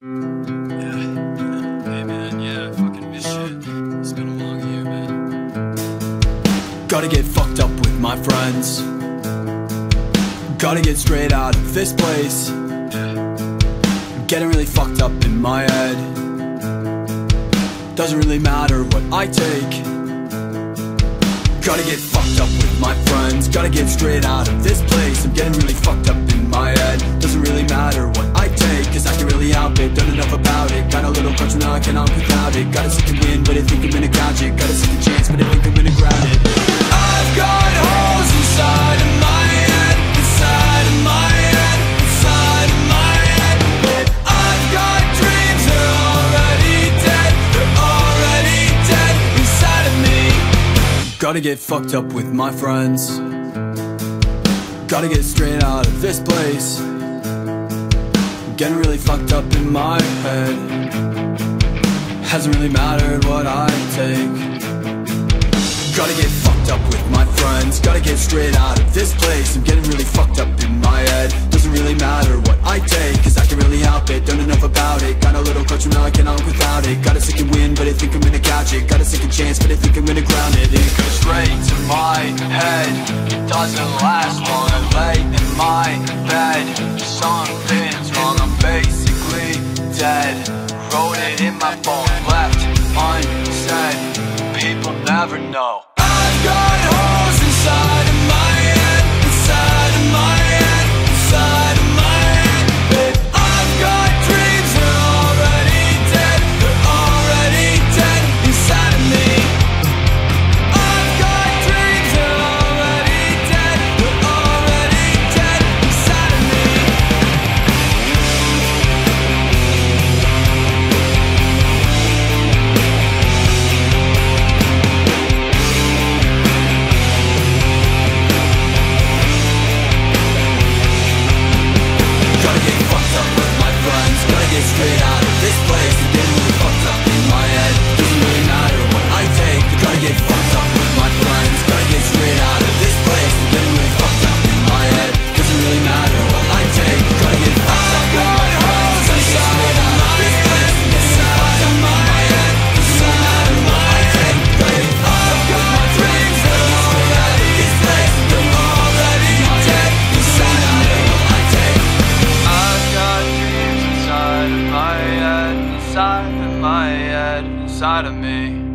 Gotta get fucked up with my friends. Gotta get straight out of this place. Getting really fucked up in my head. Doesn't really matter what I take. Gotta get fucked up with my friends. Gotta get straight out of this place. I'm getting really fucked up in my head. Doesn't really matter what I take, cause I can really out it. Done enough about it. Got a little crutch and now I cannot without it. Gotta seek a win, but I think I'm gonna gouge it. Gotta seek a chance, but I think I'm gonna grab it. I've got holes inside of my head, inside of my head, inside of my head. But I've got dreams, they're already dead, they're already dead inside of me. Gotta get fucked up with my friends. Gotta get straight out of this place. Getting really fucked up in my head. Hasn't really mattered what I take. Gotta get fucked up with my friends. Gotta get straight out of this place. I'm getting really fucked up in my head. Doesn't really matter what I take, cause I can really help it. Done enough about it. Got a little crutch and now I cannot without it. Got a second win, but I think I'm gonna catch it. Got a second chance, but I think I'm gonna ground it. It goes straight to my head. It doesn't last while I lay in my bed. Something's wrong, I'm basically dead. Wrote it in my phone, left unsaid. People never know. I've got holes inside of my head, inside of my head, inside of my head. But I've got dreams, they're already dead inside of me. I've got dreams, they're already dead inside of me. Straight out of this place, I'm getting really fucked up in my head. Doesn't really matter what I take. Gotta get fucked up with my friends. Gotta get straight out of this place, I'm getting really fucked up in my head. Doesn't really matter what I take. Gotta get fucked up with my friends. Gotta get straight out of this place, I'm getting really fucked up in my head. Doesn't really matter what I take. Gotta get fucked up with my dreams. Gotta get straight out of this place, I'm already dead. Doesn't matter what I take. I've got dreams inside of my head, inside of my head, inside of me.